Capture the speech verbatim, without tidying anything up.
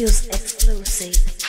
Fuse exclusive.